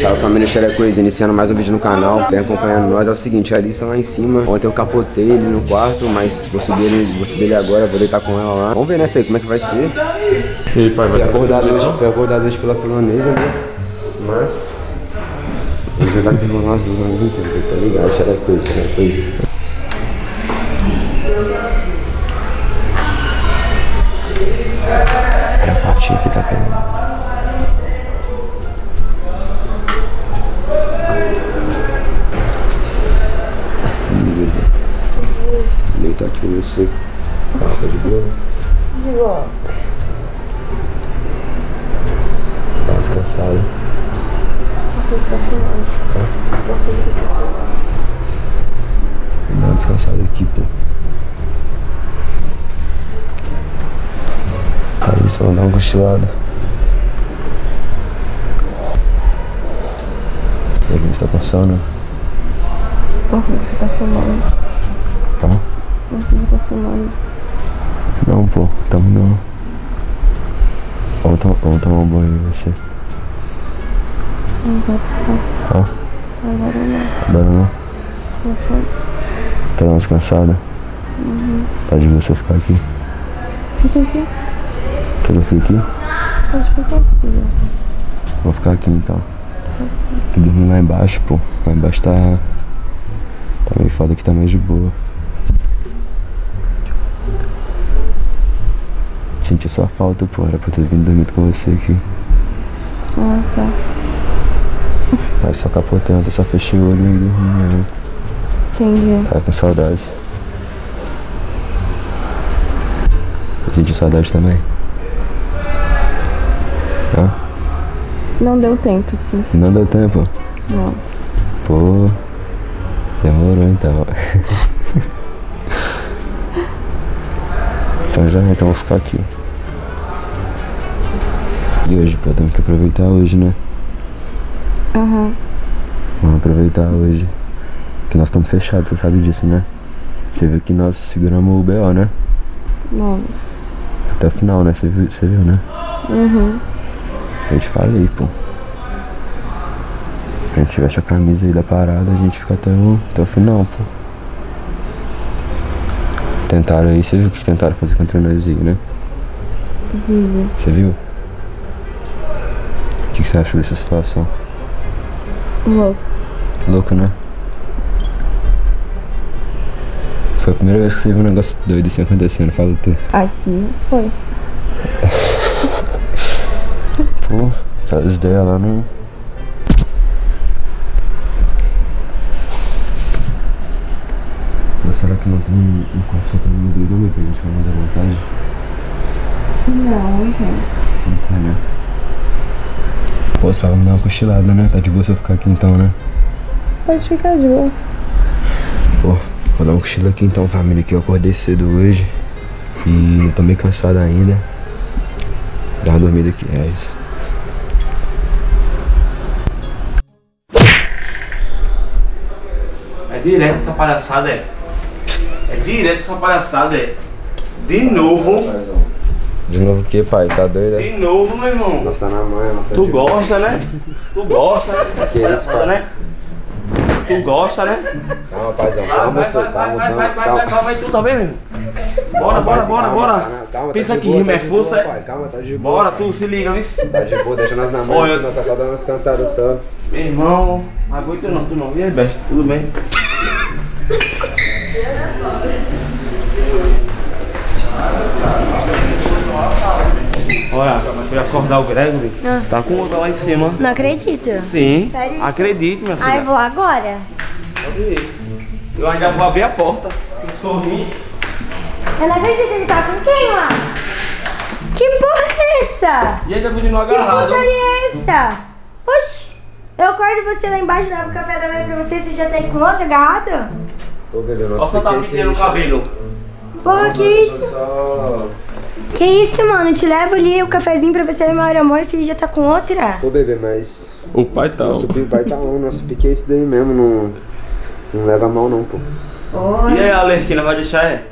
Salve família Xerecoise, iniciando mais um vídeo no canal. Vem acompanhando nós, é o seguinte, a Alissa lá em cima. Ontem eu capotei ele no quarto, mas vou subir ele agora, vou deitar com ela lá. Vamos ver, né, Fê, como é que vai ser. E aí, pai, vai acordado hoje pela polonesa, né? Mas vou tentar desenrolar as duas ao mesmo tempo, tá ligado? Xerecoise. É a patinha que tá pegando. Tá aqui no seco. Tá de boa? De boa. Tá descansado. Tá descansado aqui, pô. Aí só dá uma cochilada. E aí, o que você tá passando? Por que você tá filmando? Tá? Não tá filmando. Não, pô, tamo não. Vamos tomar um banho em você. Não vai ficar. Ó. Agora não. Agora não? Não foi. Tá mais cansada? Uhum. Pode você ficar aqui? Fica aqui. Quer que eu fique aqui? Pode ficar aqui. Vou ficar aqui então. Tô dormindo lá embaixo, pô. Lá embaixo tá meio foda, aqui tá meio de boa. Senti sua falta, pô, era pra ter vindo dormindo com você aqui. Ah, tá. Mas só capotando, eu só fechei o olho e dormi. Entendi. Tava com saudade. Eu senti saudade também? Hã? Não deu tempo de sentir. Não deu tempo? Não. Pô, demorou então. Então vou ficar aqui. E hoje, pô, temos que aproveitar hoje, né? Aham. Vamos aproveitar hoje. Que nós estamos fechados, você sabe disso, né? Você viu que nós seguramos o BO, né? Nossa. Até o final, né? Você viu, né? Uhum. Eu te falei, pô. Se a gente tivesse a camisa aí da parada, a gente fica até o final, pô. Tentaram aí, você viu o que tentaram fazer contra nós aí, né? Uhum. Você viu? O que você acha dessa situação? Louco. Louco, né? Foi a primeira vez que você viu um negócio doido assim acontecendo, fala tu. Aqui foi. Pô, aquelas ideias lá não. Será que não tem um copo só pra mim dois, não, meu? Pra gente ficar mais à vontade? Não tem. Não tá, né? Pô, você vai me dar uma cochilada, né? Tá de boa se eu ficar aqui então, né? Pode ficar de boa. Pô, vou dar um cochilo aqui então, família, que eu acordei cedo hoje. E eu tô meio cansado ainda. Dá uma dormida aqui, é isso. É direto essa palhaçada, é? É direto essa palhaçada, é. De novo. De novo o que, pai? Tá doido, é? De novo, meu irmão. Nossa, na mãe, nossa. Tu gosta, né? Tu gosta, né? Que é isso, pai? Né? Tu gosta, né? Calma, rapazão. Calma, vocês. Vai, tu também, meu irmão. Bora. Calma, pensa tá que rima é força, é? Calma, tá de boa. Bora, tu se liga, viu? Tá de boa, deixa nós na mão. Olha, nós só dando umas cansadas só. Meu irmão, aguenta não, tu não. E aí, besta? Tudo bem? Olha, mas foi acordar o Gregory. Ah. Tá com outra lá em cima. Não acredito. Sim. Sério? Acredito, minha filha. Ah, eu vou agora. Pode ir. Eu ainda vou abrir a porta. Sorri. Eu não acredito que ele tá com quem lá? Que porra é essa? E ainda continua agarrado. Que porra é essa? Oxi. Eu acordo você lá embaixo, levo o café da manhã pra você. Você já tá aí com outro agarrado? Ô, bebê, nossa. Olha só, tá pintando o cabelo. Porra, que isso? Que isso, mano? Eu te levo ali o cafezinho pra você tomar o almoço e já tá com outra. Ô, bebê, mas... O pai tá... Nosso pai tá um, nosso pique é isso daí mesmo, não leva a mão não, pô. Oi. E aí, Ale, que não vai deixar é?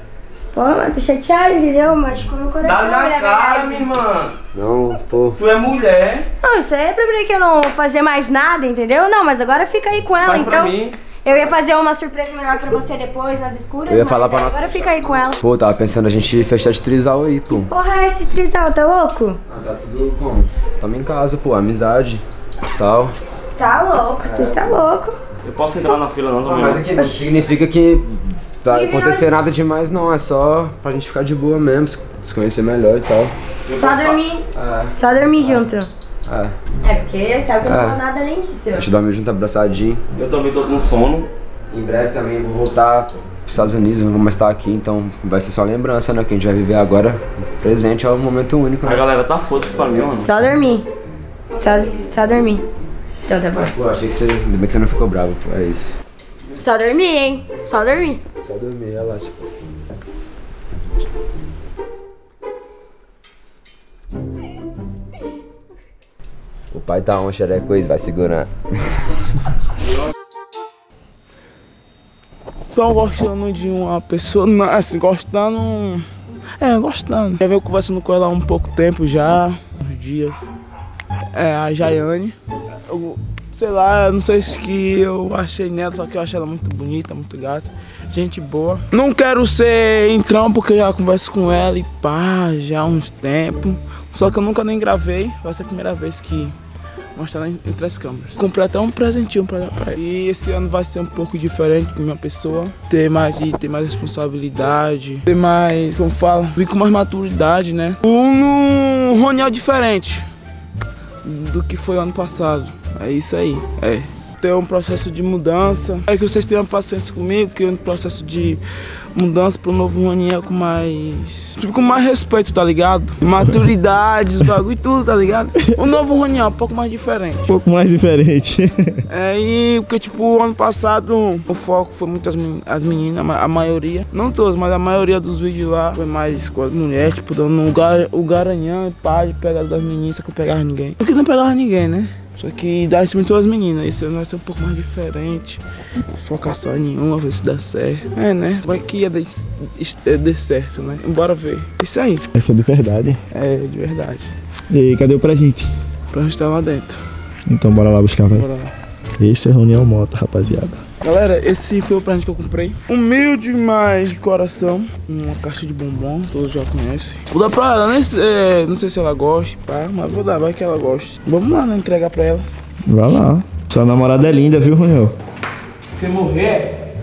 Pô, mano, tô chateada, entendeu? Mas como eu conheço a mulher, cara, minha irmã. Não, tô. Tu é mulher. Não, isso aí é pra mim que eu não vou fazer mais nada, entendeu? Não, mas agora fica aí com ela, vai então. Pra mim. Eu ia fazer uma surpresa melhor pra você depois, nas escuras, eu ia falar pra agora fica aí com ela. Pô, tava pensando a gente fechar de trisal aí, pô. Que porra é esse trisal, tá louco? Ah, tá tudo como? Tamo em casa, pô, amizade, tal. Tá louco, você tá louco. Eu posso entrar na fila não também. Mas aqui não significa que vai acontecer nada demais não, é só pra gente ficar de boa mesmo, se conhecer melhor e tal. Só dormir, junto. É, porque sabe que eu não vou nada além disso. A gente dorme junto, abraçadinho. Eu também tô com sono. Em breve também vou voltar pros Estados Unidos, não vou mais estar aqui, então vai ser só lembrança, né? Que a gente vai viver agora, o presente é um momento único, né? A galera tá foda-se pra mim, mano. Só dormir, só dormir. Então tá bom. Mas, pô, achei que você, ainda bem que você não ficou bravo, pô, é isso. Só dormir, hein? Só dormir. Só dormir, relaxa. O pai tá on, Xerecoise, vai segurando. Tô gostando de uma pessoa, assim, gostando... É, gostando. Já venho conversando com ela há um pouco tempo já, uns dias. É, a Jayane. Eu, sei lá, não sei se que eu achei nela, só que eu achei ela muito bonita, muito gata. Gente boa. Não quero ser entrão, porque eu já converso com ela e pá, já há uns tempos. Só que eu nunca nem gravei, vai ser a primeira vez que mostrar entre as câmeras. Comprei até um presentinho pra dar pra ele. E esse ano vai ser um pouco diferente de minha pessoa. Ter mais responsabilidade, ter mais, como fala, vir com mais maturidade, né? Um Ronel diferente do que foi o ano passado. É isso aí, é. Tem um processo de mudança. Espero que vocês tenham paciência comigo, que é um processo de mudança para o novo Jorninha com mais... Tipo, com mais respeito, tá ligado? Maturidade, os bagulho e tudo, tá ligado? O novo Jorninha é um pouco mais diferente. Um pouco mais diferente. É, e porque, tipo, ano passado o foco foi muito as meninas, a maioria. Não todas, mas a maioria dos vídeos lá foi mais com as mulheres, tipo, dando o garanhão e pá de pegar das meninas, só que não pegava ninguém. Porque não pegava ninguém, né? Só que dá isso muito às meninas, isso vai ser um pouco mais diferente. Focar só em uma, ver se dá certo. É, né? Vai que ia dê certo, né? Bora ver. Isso aí. Essa é de verdade. É, de verdade. E aí, cadê o presente? O presente tá lá dentro. Então bora lá buscar, velho. Bora lá. Esse é Ronel Mota, rapaziada. Galera, esse foi o presente que eu comprei. Humilde, mas de coração. Uma caixa de bombom, todos já conhecem. Vou dar pra ela, não sei se ela gosta, pá, mas vou dar, vai que ela gosta. Vamos lá, né, entregar pra ela. Vai lá. Sua namorada é linda, viu, Ronel? Você morrer?